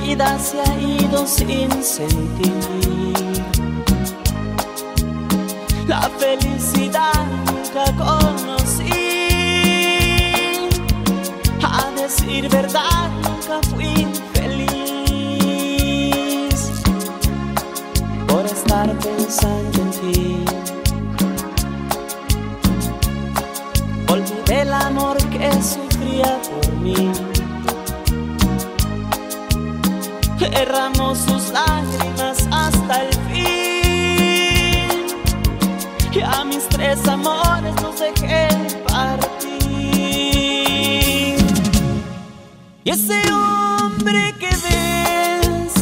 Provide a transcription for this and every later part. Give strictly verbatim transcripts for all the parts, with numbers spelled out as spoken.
vida se ha ido sin sentir. La felicidad nunca conocí, a decir verdad nunca fui feliz por estar pensando en ti. Olvidé el amor que sufría por mí, derramó sus lágrimas hasta el fin, y a mis tres amores los dejé partir. Y ese hombre que ves,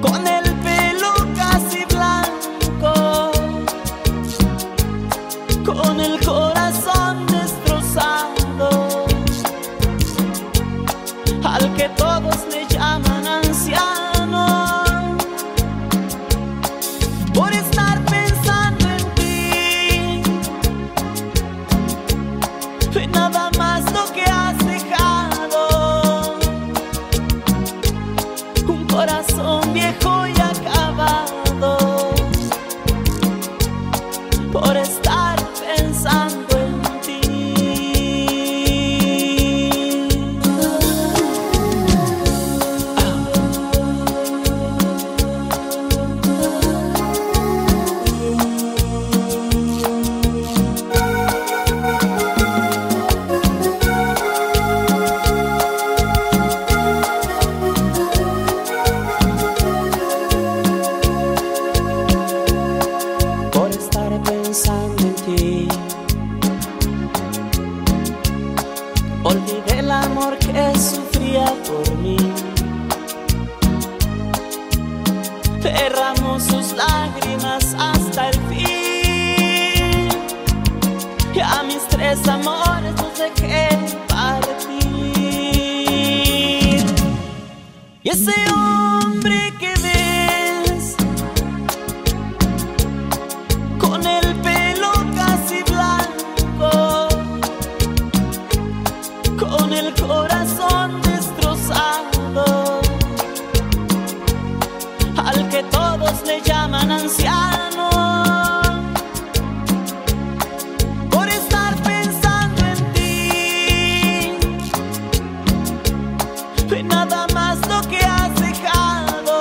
con el pelo casi blanco, con el corazón destrozado, al que todos le llaman anciano, por estar pensando en ti, fue nada más lo que has dejado, un corazón viejo y acabado, por estar pensando. Olvidé el amor que sufría por mí, derramó sus lágrimas hasta el fin, y a mis tres amores los dejé partir. Y ese hombre que ves, con el pelo casi blanco, con el corazón destrozado, al que todos le llaman anciano, por estar pensando en ti, fue nada más lo que has dejado,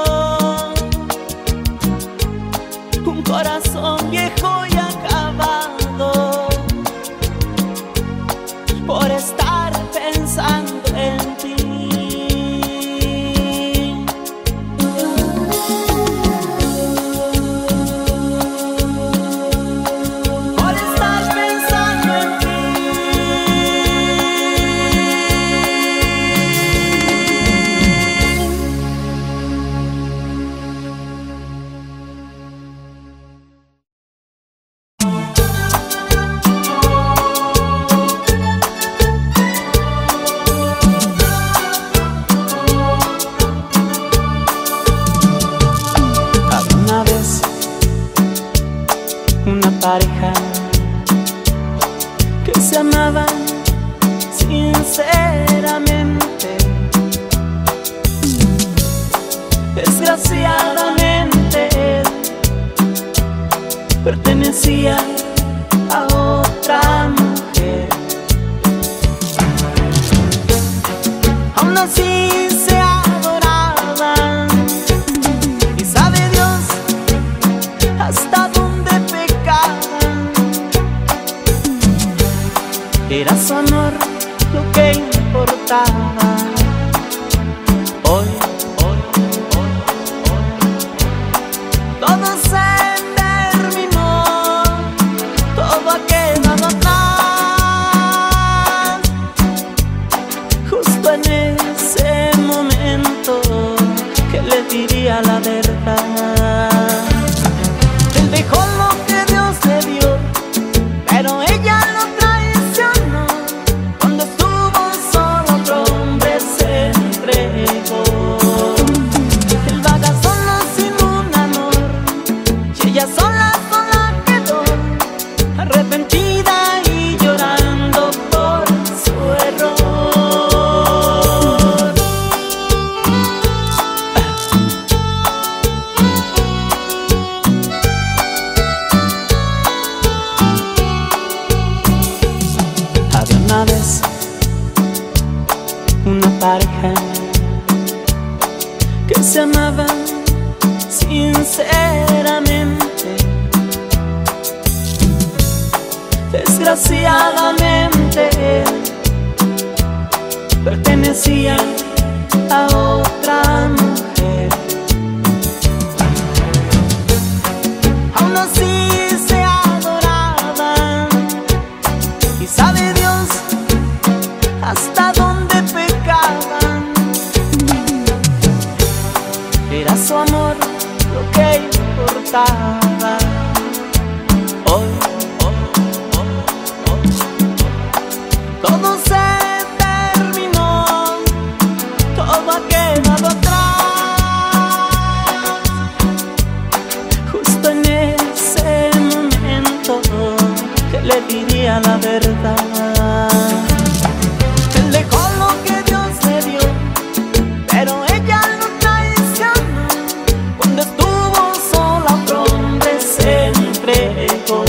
un corazón viejo y acabado, por estar pensando en ti. Por estar pensando en sinceramente, desgraciadamente pertenecía a otra mujer. Aún así se adoraban, y sabe Dios hasta dónde pecaban. Era su honor lo que importaba. Hoy, hoy, hoy, hoy, todo se terminó, todo ha quedado atrás. Justo en ese momento que le diría la verdad, él dejó lo que Dios le dio, pero ella lo traicionó. From pareja que se amaban sinceramente. Desgraciadamente pertenecía a otra mujer. Aún así se adoraban, y sabe Dios hasta dónde pecaban. Era su amor lo que importaba. Hoy todo se terminó, todo ha quedado atrás. Justo en ese momento que le diría la verdad. Él dejó lo que Dios le dio, pero ella lo traicionó. Cuando estuvo sola, otro hombre se entregó.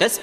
Es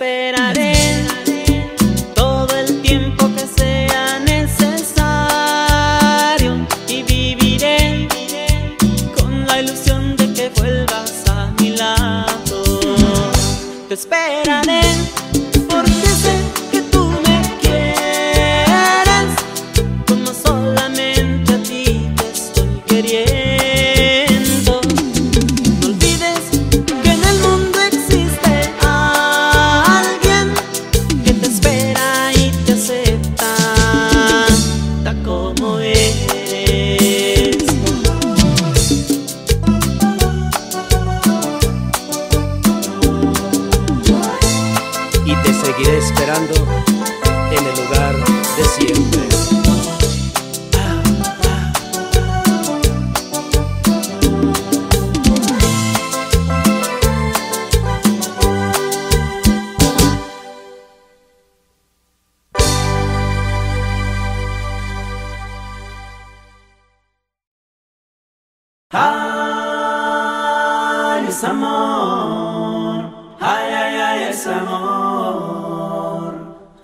es amor,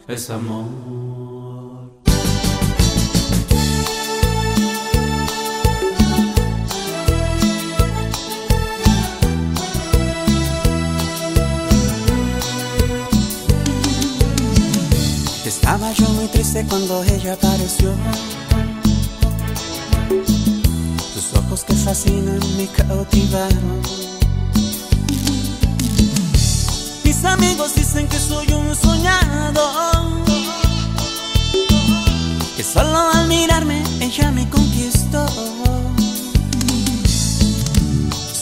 es amor. Estaba yo muy triste cuando ella apareció. Tus ojos que fascinan me cautivaron. Mis amigos dicen que soy un soñador, que solo al mirarme ella me conquistó.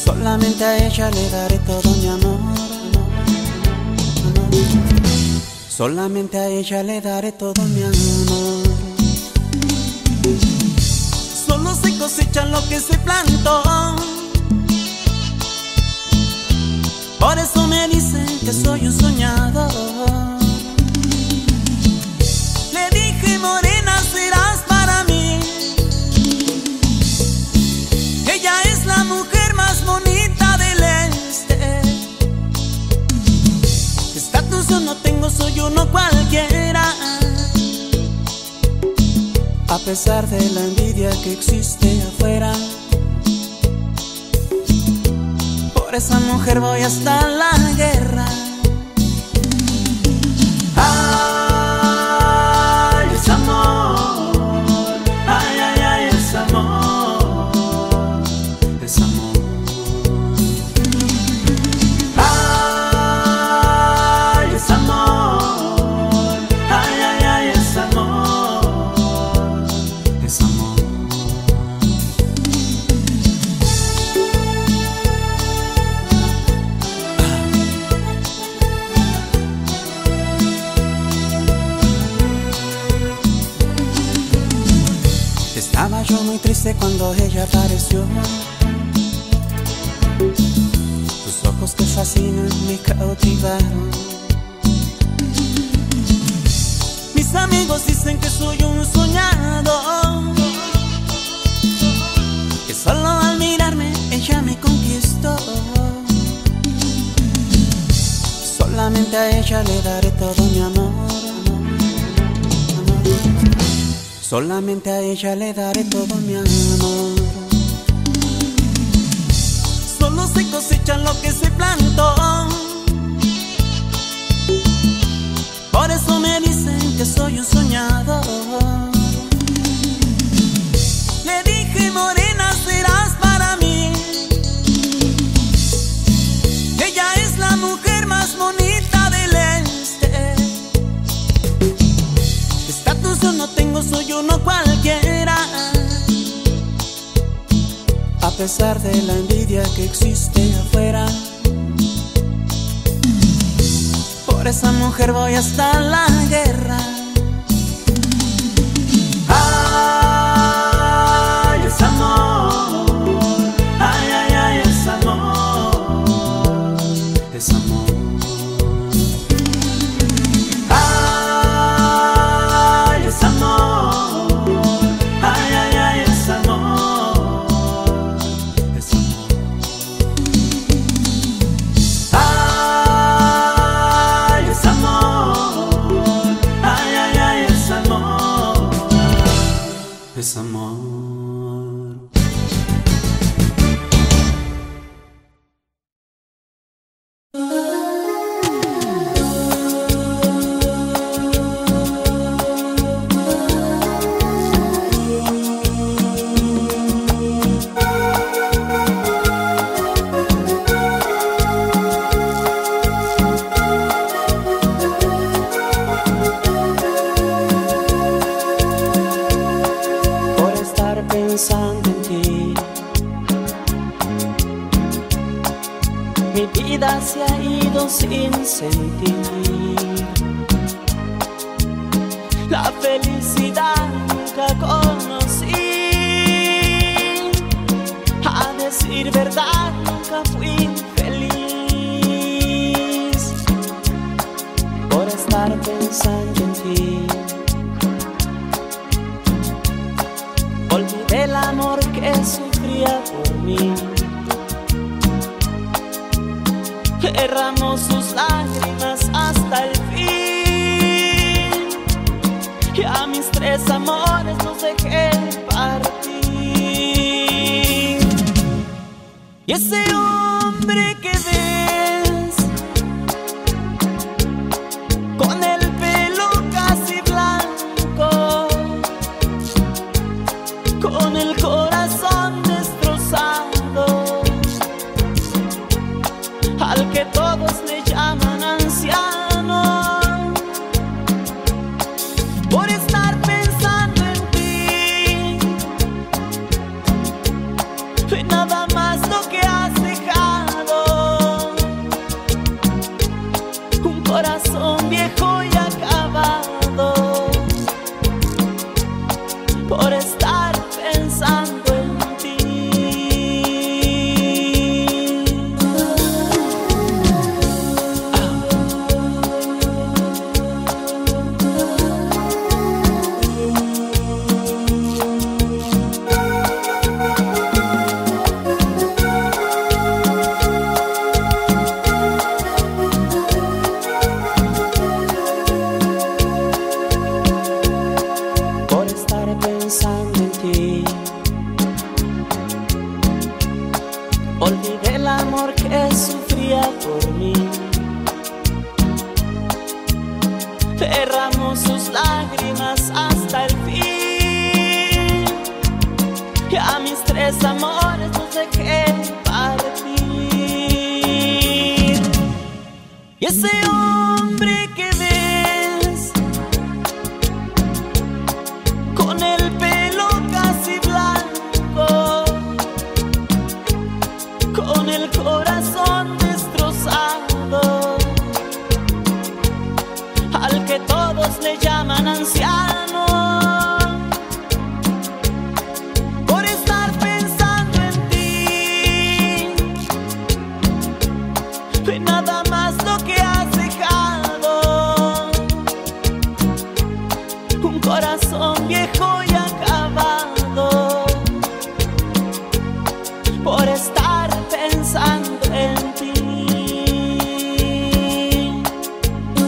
Solamente a ella le daré todo mi amor. Solamente a ella le daré todo mi amor. Solo se cosecha lo que se plantó. Por eso me dicen que soy un soñador. Le dije, morena, serás para mí. Ella es la mujer más bonita del este. Estatus yo no tengo, soy uno cualquiera. A pesar de la envidia que existe afuera, por esa mujer voy hasta la guerra. Ay, es amor. Ay, ay, ay, es amor. Es amor. Ay, es amor. Estaba yo muy triste cuando ella apareció. Tus ojos que fascinan me cautivaron. Mis amigos dicen que soy un soñador, que solo al mirarme ella me conquistó. Solamente a ella le daré todo mi amor. Solamente a ella le daré todo mi amor. Solo se cosecha lo que se plantó. Por eso me dicen que soy un soñador. Le dije, morena, serás para mí. Ella es la mujer más bonita del este. Estatus yo no tengo, soy uno cualquiera. A pesar de la envidia que existe afuera, por esa mujer voy hasta la guerra. Ay, es amor. Ay, ay, ay, es amor. Es amor. Es amor. Sin sentir la felicidad nunca conocí. A decir verdad nunca fui feliz por estar pensando en ti. Olvidé el amor que sufría por mí. Derramó sus lágrimas. Y ese hombre que ves con el pelo casi blanco, con el corazón destrozado, al que todos le llaman anciano, por estar pensando en ti, fue nada más lo que has dejado, un corazón viejo y acabado, por estar pensando en ti. Por estar pensando en ti, olvidé el amor que sufría por mí. Derramó sus lágrimas hasta el fin, y a mis tres amores los dejé partir. Y ese hombre que ves con el pelo casi blanco, con el corazón destrozado, al que todos le llaman anciano, por estar pensando en ti, fue nada más lo que has dejado, un corazón viejo y acabado, por estar pensando en ti. Por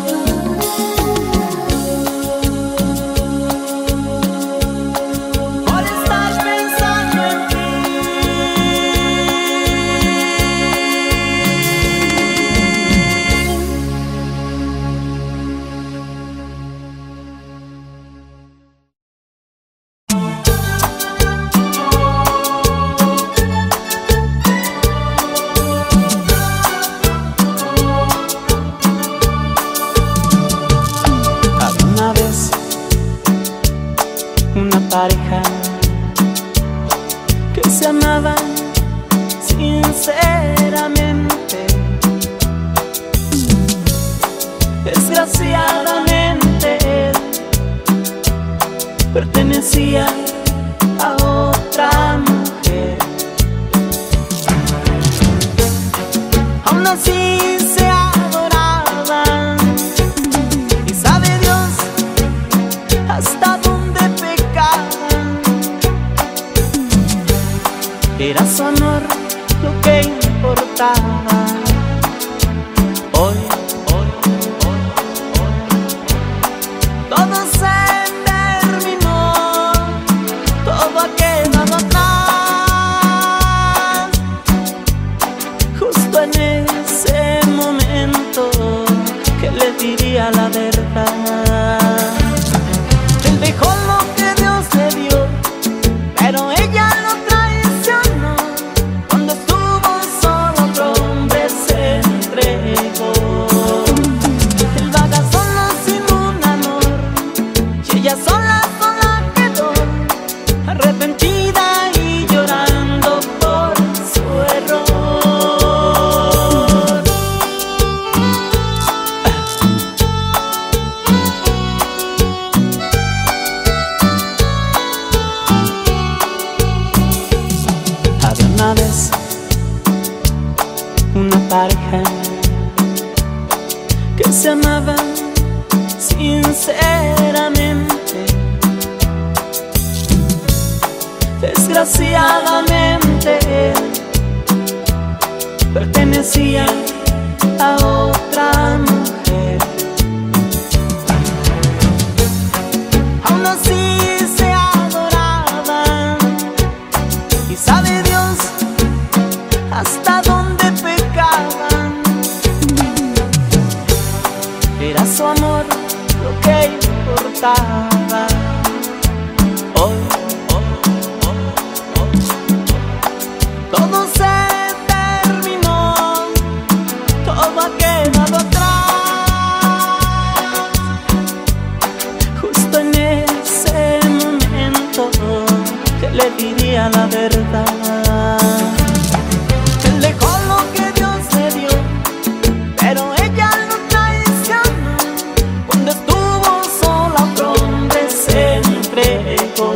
estar pensando en ti. Una pareja que se amaba sinceramente, desgraciadamente pertenecía a otra mujer. Aún así se adoraban, y sabe Dios hasta dónde pecaban. Era su honor lo que importaba. Hoy, hoy, hoy, hoy, todo se terminó, todo ha quedado atrás. Justo en ese momento que le diría la verdad, él dejó lo que Dios le dio, pero ella lo que se amaba sinceramente, desgraciadamente pertenecía a otra mujer. Aún así se adoraban, y sabe Dios hasta Era su amor lo que importaba. Hoy, todo se terminó, todo ha quedado atrás. Justo en ese momento que le diría la verdad. Él dejó lo que Dios le dio, pero ella lo traicionó. Cuando estuvo sola, otro hombre se entregó.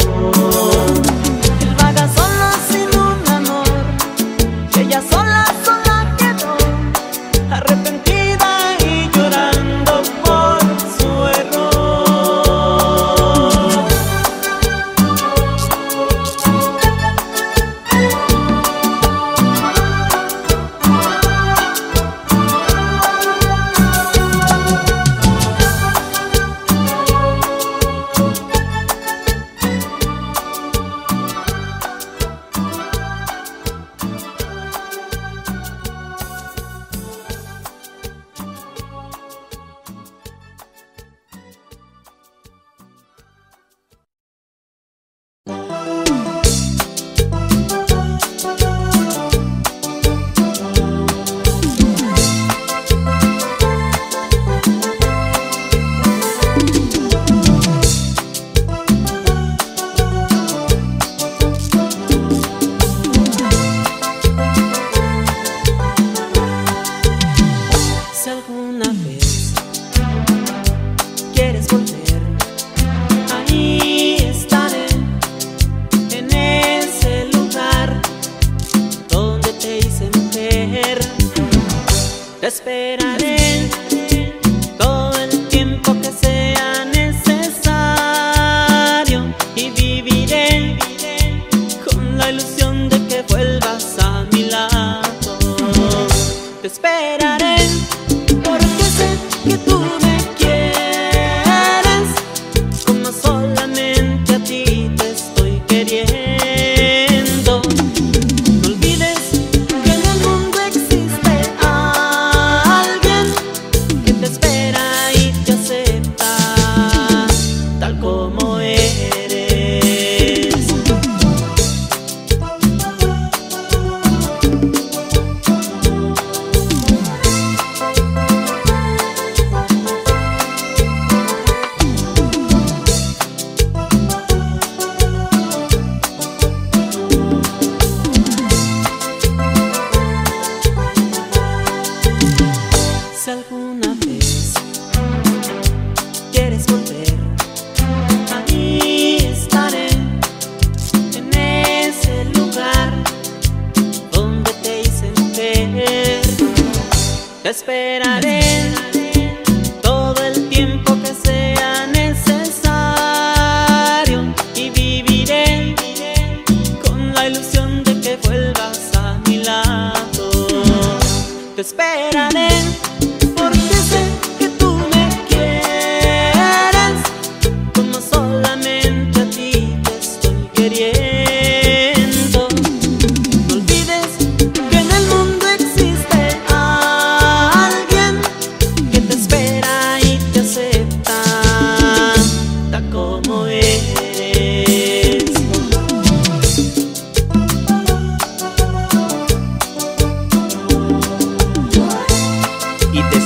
Él vaga sola sin un amor, y ella sola, sola quedó, arrepentida y llorando por su error. Te esperaré todo el tiempo que sea necesario y viviré con la ilusión de que vuelvas a mi lado. Te esperaré porque sé que tú me quieres, como solamente a ti te estoy queriendo. Te esperaré todo el tiempo que sea necesario y viviré con la ilusión de que vuelvas a mi lado. Te esperaré porque sé que tú me quieres, como solamente a ti te estoy queriendo.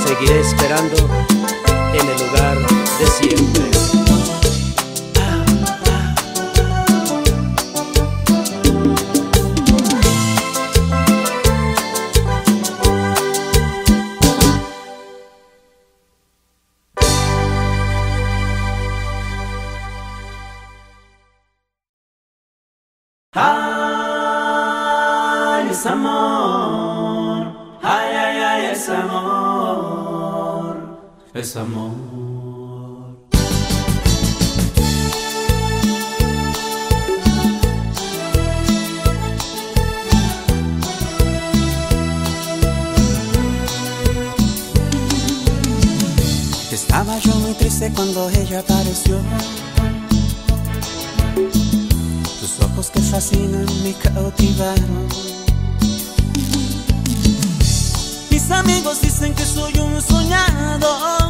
Seguiré esperando en el lugar de siempre. Ay, es amor. Ay, ay, ay, es amor. Es amor. Estaba yo muy triste cuando ella apareció. Sus ojos que fascinan me cautivaron. Mis amigos dicen que soy un soñador.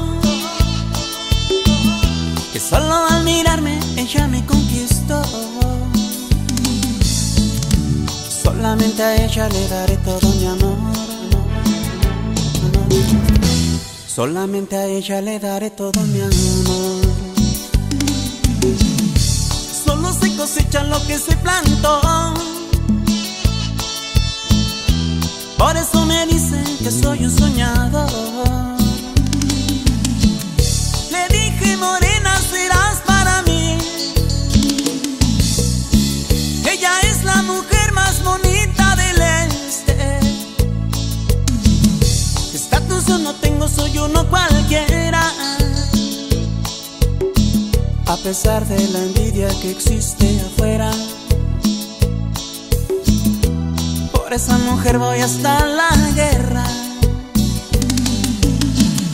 Solo al mirarme ella me conquistó. Solamente a ella le daré todo mi amor. Solamente a ella le daré todo mi amor. Solo se cosecha lo que se plantó. Por eso me dicen que soy un soñador. No tengo, soy uno cualquiera. A pesar de la envidia que existe afuera, por esa mujer voy hasta la guerra.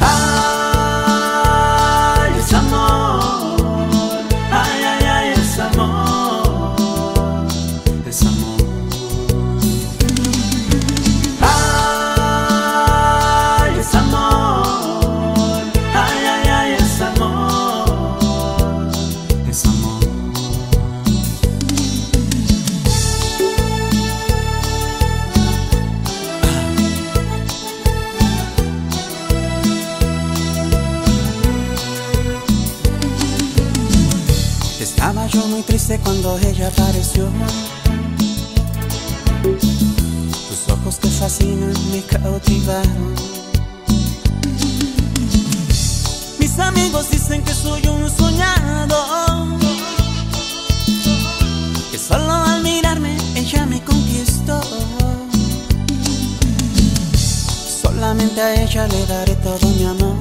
Ay, es amor. Ay, ay, ay, es amor. Es amor. Estaba yo muy triste cuando ella apareció. Tus ojos que fascinan me cautivaron. Mis amigos dicen que soy un soñador, que solo al mirarme ella me conquistó. Solamente a ella le daré todo mi amor.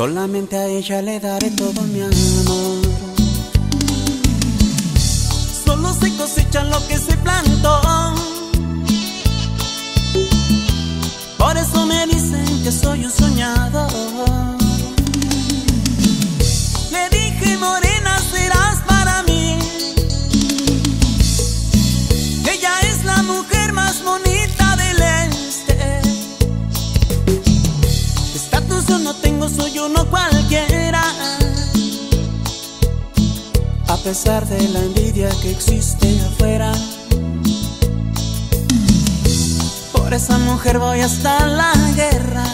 Solamente a ella le daré todo mi amor. Solo se cosecha lo que se plantó. Por eso me dicen que soy un soñador. Le dije, morena, serás para mí. Ella es la mujer más bonita del este. Estatus yo no tengo, soy uno cualquiera. A pesar de la envidia que existe afuera, por esa mujer voy hasta la guerra.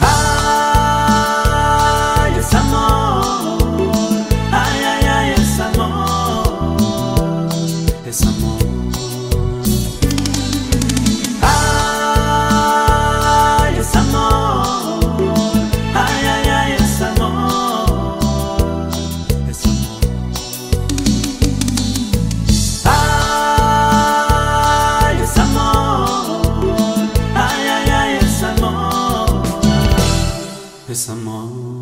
Ay, es amor. Ay, ay, ay, es amor. Es amor. Amor.